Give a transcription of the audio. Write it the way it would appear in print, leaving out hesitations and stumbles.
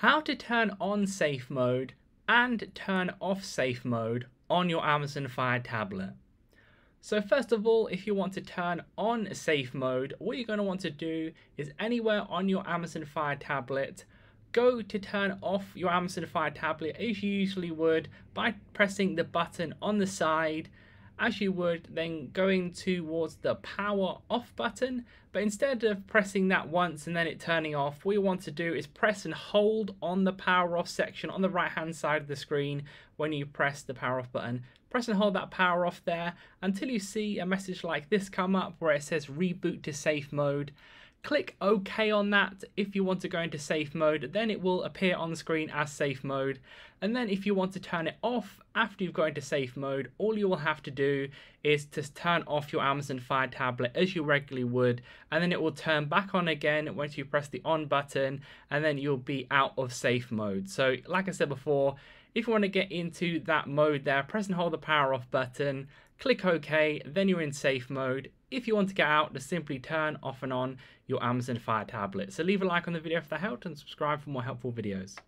how to turn on safe mode and turn off safe mode on your Amazon Fire tablet. So first of all, if you want to turn on safe mode, what you're going to want to do is anywhere on your Amazon Fire tablet, go to turn off your Amazon Fire tablet as you usually would by pressing the button on the side as you would, then going towards the power off button. But instead of pressing that once and then it turning off, what you want to do is press and hold on the power off section on the right hand side of the screen. When you press the power off button, press and hold that power off there until you see a message like this come up where it says reboot to safe mode. Click OK on that if you want to go into safe mode, then it will appear on the screen as safe mode. And then if you want to turn it off after you've gone into safe mode, all you will have to do is to turn off your Amazon Fire tablet as you regularly would, and then it will turn back on again once you press the on button, and then you'll be out of safe mode. So like I said before, if you want to get into that mode there, press and hold the power off button, click OK, then you're in safe mode. If you want to get out, just simply turn off and on your Amazon Fire tablet. So leave a like on the video if that helped and subscribe for more helpful videos.